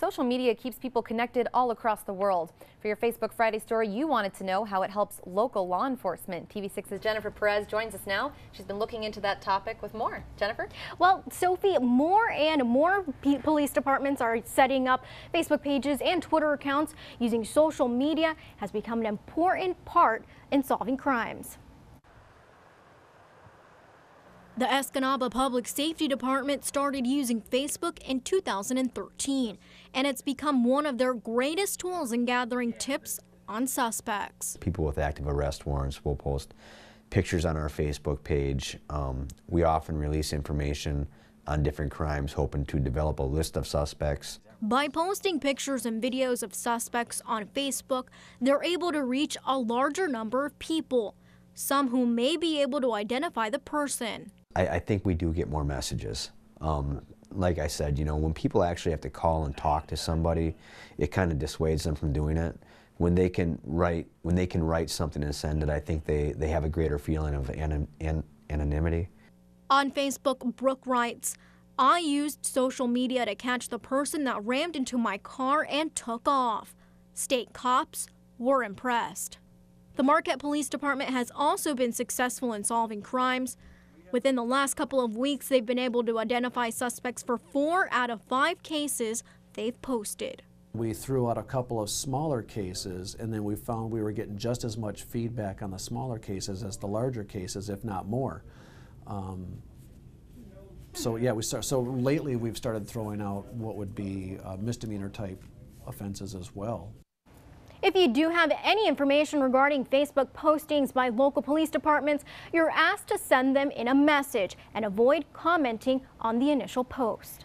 Social media keeps people connected all across the world. For your Facebook Friday story, you wanted to know how it helps local law enforcement. TV6's Jennifer Perez joins us now. She's been looking into that topic with more. Jennifer? Well, Sophie, more and more police departments are setting up Facebook pages and Twitter accounts. Using social media has become an important part in solving crimes. The Escanaba Public Safety Department started using Facebook in 2013, and it's become one of their greatest tools in gathering tips on suspects. People with active arrest warrants will post pictures on our Facebook page. We often release information on different crimes, hoping to develop a list of suspects. By posting pictures and videos of suspects on Facebook, they're able to reach a larger number of people, some who may be able to identify the person. I think we do get more messages. Like I said, you know, when people actually have to call and talk to somebody, it kind of dissuades them from doing it. When they can write something and send it, I think they have a greater feeling of anonymity. On Facebook, Brooke writes, "I used social media to catch the person that rammed into my car and took off. State cops were impressed." The Marquette Police Department has also been successful in solving crimes. Within the last couple of weeks, they've been able to identify suspects for 4 out of 5 cases they've posted. We threw out a couple of smaller cases, and then we found we were getting just as much feedback on the smaller cases as the larger cases, if not more. So lately we've started throwing out what would be misdemeanor type offenses as well. If you do have any information regarding Facebook postings by local police departments, you're asked to send them in a message and avoid commenting on the initial post.